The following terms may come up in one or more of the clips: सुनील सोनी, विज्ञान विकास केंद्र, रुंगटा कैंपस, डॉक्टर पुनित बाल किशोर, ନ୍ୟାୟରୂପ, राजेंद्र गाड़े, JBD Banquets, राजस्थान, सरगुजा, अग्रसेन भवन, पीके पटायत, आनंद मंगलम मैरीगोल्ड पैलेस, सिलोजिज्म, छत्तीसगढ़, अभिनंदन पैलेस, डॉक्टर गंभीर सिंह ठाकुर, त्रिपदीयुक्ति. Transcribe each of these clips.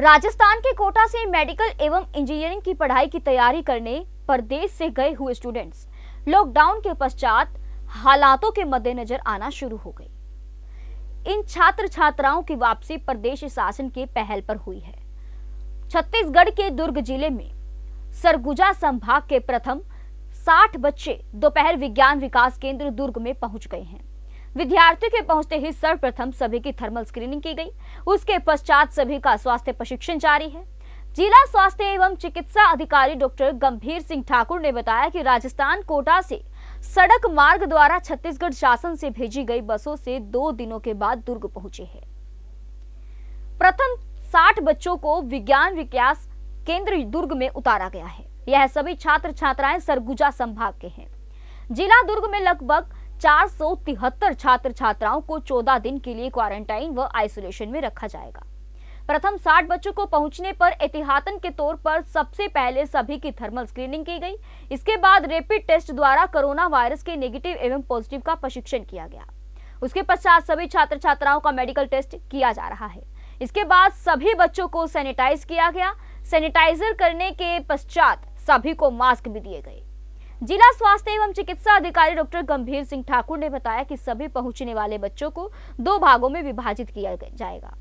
राजस्थान के कोटा से मेडिकल एवं इंजीनियरिंग की पढ़ाई की तैयारी करने प्रदेश से गए हुए स्टूडेंट्स लॉकडाउन के पश्चात हालातों के मद्देनजर आना शुरू हो गई। इन छात्र छात्राओं की वापसी प्रदेश शासन के पहल पर हुई है। छत्तीसगढ़ के दुर्ग जिले में सरगुजा संभाग के प्रथम 60 बच्चे दोपहर विज्ञान विकास केंद्र दुर्ग में पहुंच गए हैं। विद्यार्थियों के पहुंचते ही सर्वप्रथम सभी की थर्मल स्क्रीनिंग की गई। उसके पश्चात सभी का स्वास्थ्य प्रशिक्षण जारी है। जिला स्वास्थ्य एवं चिकित्सा अधिकारी डॉक्टर गंभीर सिंह ठाकुर ने बताया कि राजस्थान कोटा से सड़क मार्ग द्वारा छत्तीसगढ़ शासन से भेजी गई बसों से 2 दिनों के बाद दुर्ग पहुंचे हैं। प्रथम 60 बच्चों को विज्ञान विकास केंद्र दुर्ग में उतारा गया है। यह सभी छात्र छात्राएं सरगुजा संभाग के हैं। जिला दुर्ग में लगभग 473 छात्र छात्राओं को 14 दिन के लिए क्वारंटाइन व आइसोलेशन में रखा जाएगा। प्रथम 60 बच्चों को पहुंचने पर एहतियातन के तौर पर सबसे पहले सभी की थर्मल स्क्रीनिंग की गई। इसके बाद रैपिड टेस्ट द्वारा कोरोना वायरस के नेगेटिव एवं पॉजिटिव का परीक्षण किया गया। उसके पश्चात सभी छात्र छात्राओं का मेडिकल टेस्ट किया जा रहा है। इसके बाद सभी बच्चों को सैनिटाइज किया गया। सैनिटाइजर करने के पश्चात सभी को मास्क भी दिए गए। जिला स्वास्थ्य एवं चिकित्सा अधिकारी डॉक्टर गंभीर सिंह ठाकुर ने बताया कि सभी पहुंचने वाले बच्चों को 2 भागों में विभाजित किया जाएगा।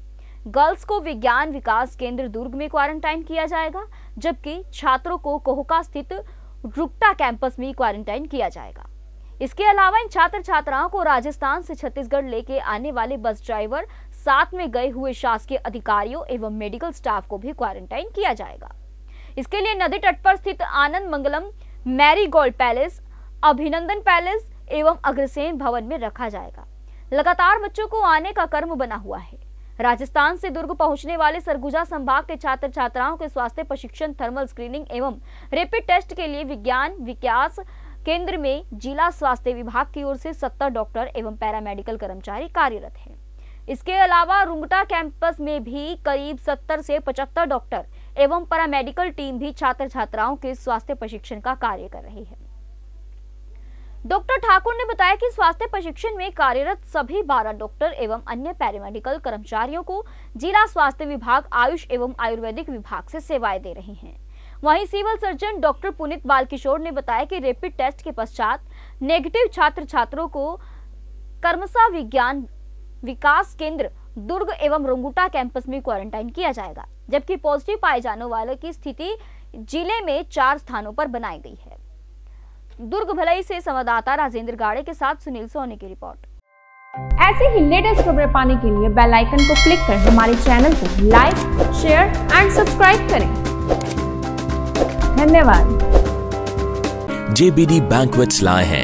गर्ल्स को विज्ञान विकास केंद्र दुर्ग में क्वारंटाइन किया जाएगा, जबकि छात्रों को कोहका स्थित रुंगटा कैंपस में क्वारंटाइन किया जाएगा। इसके अलावा इन छात्र छात्राओं को राजस्थान से छत्तीसगढ़ लेके आने वाले बस ड्राइवर, साथ में गए हुए शासकीय अधिकारियों एवं मेडिकल स्टाफ को भी क्वारंटाइन किया जाएगा। इसके लिए नदी तट पर स्थित आनंद मंगलम मैरीगोल्ड पैलेस, अभिनंदन पैलेस एवं अग्रसेन भवन में रखा जाएगा। लगातार बच्चों को आने का क्रम बना हुआ है। राजस्थान से दुर्ग पहुंचने वाले सरगुजा संभाग के छात्र छात्राओं के स्वास्थ्य प्रशिक्षण, थर्मल स्क्रीनिंग एवं रैपिड टेस्ट के लिए विज्ञान विकास केंद्र में जिला स्वास्थ्य विभाग की ओर से 70 डॉक्टर एवं पैरामेडिकल कर्मचारी कार्यरत हैं। इसके अलावा रुंगटा कैंपस में भी करीब 70 से 75 डॉक्टर एवं पैरामेडिकल टीम भी छात्र छात्राओं के स्वास्थ्य प्रशिक्षण का कार्य कर रही है। डॉक्टर ठाकुर ने बताया कि स्वास्थ्य प्रशिक्षण में कार्यरत सभी 12 डॉक्टर एवं अन्य पैरामेडिकल कर्मचारियों को जिला स्वास्थ्य विभाग आयुष एवं आयुर्वेदिक विभाग से सेवाएं दे रहे हैं। वहीं सिविल सर्जन डॉक्टर पुनित बाल किशोर ने बताया कि रैपिड टेस्ट के पश्चात नेगेटिव छात्र छात्रों को कर्मशा विज्ञान विकास केंद्र दुर्ग एवं रुंगटा कैंपस में क्वारंटाइन किया जाएगा, जबकि पॉजिटिव पाए जाने वालों की स्थिति जिले में 4 स्थानों पर बनाई गई है। दुर्ग भलाई से संवाददाता राजेंद्र गाड़े के साथ सुनील सोनी की रिपोर्ट। ऐसे ही लेटेस्ट खबरें पाने के लिए बेल आइकन को क्लिक कर हमारे चैनल को लाइक, शेयर एंड सब्सक्राइब करें। धन्यवाद। JBD Banquets लाए हैं